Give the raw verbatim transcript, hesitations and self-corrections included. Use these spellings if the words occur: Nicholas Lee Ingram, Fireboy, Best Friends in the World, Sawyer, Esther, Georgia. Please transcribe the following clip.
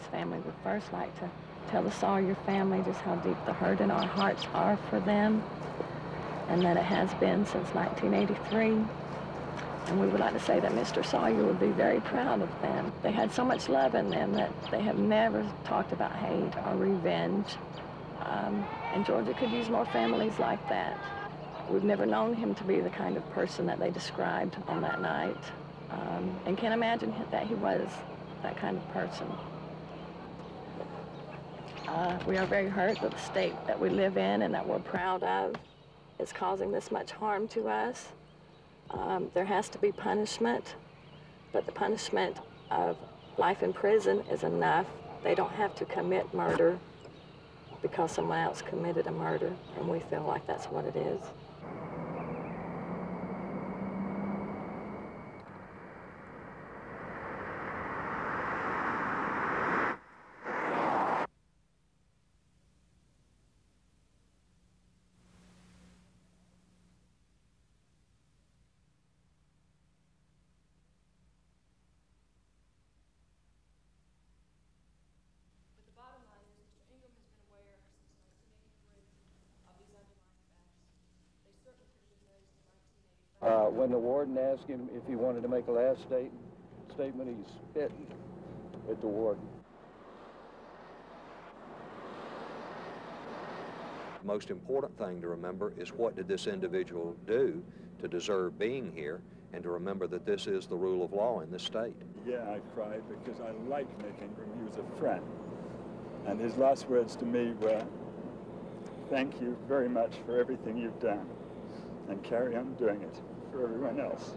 Lee's family would first like to tell the Sawyer family just how deep the hurt in our hearts are for them, and that it has been since nineteen eighty-three. And we would like to say that Mister Sawyer would be very proud of them. They had so much love in them that they have never talked about hate or revenge. Um, and Georgia could use more families like that. We've never known him to be the kind of person that they described on that night, um, and can't imagine that he was that kind of person. Uh, we are very hurt that the state that we live in and that we're proud of is causing this much harm to us. Um, there has to be punishment, but the punishment of life in prison is enough. They don't have to commit murder because someone else committed a murder, and we feel like that's what it is. Uh, when the warden asked him if he wanted to make a last state, statement, he spit at the warden. The most important thing to remember is what did this individual do to deserve being here, and to remember that this is the rule of law in this state. Yeah, I cried because I liked Nick Ingram. He was a friend. And his last words to me were, "Thank you very much for everything you've done, and carry on doing it for everyone else."